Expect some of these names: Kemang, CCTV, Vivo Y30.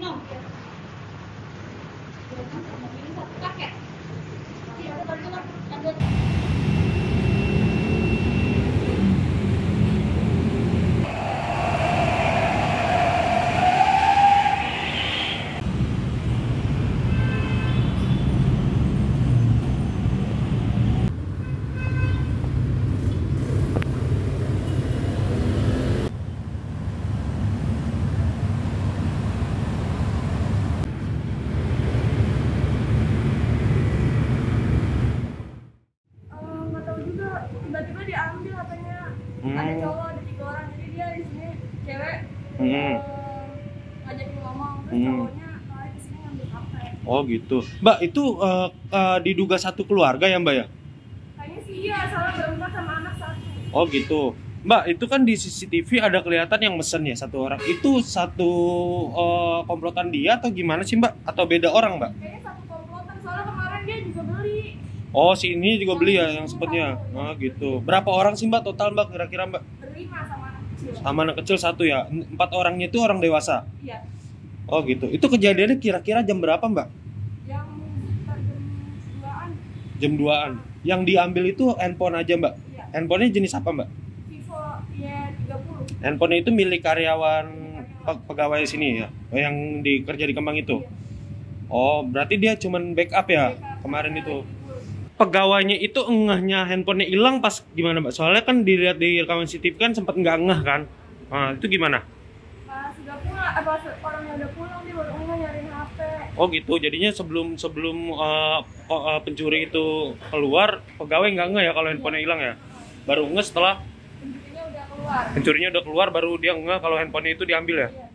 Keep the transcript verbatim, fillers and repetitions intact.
enam puluh enam. Ini satu paket. Tidak ada baru-baru yang dua. Tiba-tiba diambil katanya, hmm. ada cowok, ada tiga orang, jadi dia di sini cewek hmm. uh, ngajakin ngomong, terus hmm. cowoknya kalau di sini ngambil kafe. Oh gitu, Mbak. Itu uh, uh, diduga satu keluarga ya, Mbak ya? Kayaknya sih iya, soalnya berempat sama anak satu. Oh gitu, Mbak. Itu kan di C C T V ada kelihatan yang mesen ya satu orang. Itu satu uh, komplotan dia atau gimana sih, Mbak? Atau beda orang, Mbak? Kayaknya satu komplotan, soalnya kemarin dia juga beli. Oh, si ini juga beli ya yang sepetnya. Nah, gitu. Berapa orang sih, Mbak, total, Mbak, kira-kira, Mbak? Berlima sama anak kecil. Sama anak kecil satu ya. Empat orangnya itu orang dewasa? Iya. Oh, gitu. Itu kejadiannya kira-kira jam berapa, Mbak? Yang sekitar jam dua-an. Jam dua-an. Yang diambil itu handphone aja, Mbak? Iya. Handphonenya jenis apa, Mbak? Vivo Y tiga puluh. Handphone itu milik karyawan, karyawan. pegawai sini ya? Yang dikerja di Kemang itu? Iya. Oh, berarti dia cuman backup ya? Backup kemarin itu? Pegawainya itu ngehnya handphonenya hilang pas gimana, Mbak? Soalnya kan dilihat di rekaman C C T V kan sempat nggak ngeh kan? Nah, itu gimana? Pas udah pulang, eh, pas orangnya udah pulang dia baru ngeh nyariin H P. Oh gitu, jadinya sebelum sebelum uh, uh, pencuri itu keluar, pegawai nggak ngeh ya kalau handphonenya hilang ya? Baru ngeh setelah pencurinya udah keluar. Pencurinya udah keluar baru dia ngeh kalau handphonenya itu diambil ya? Iya.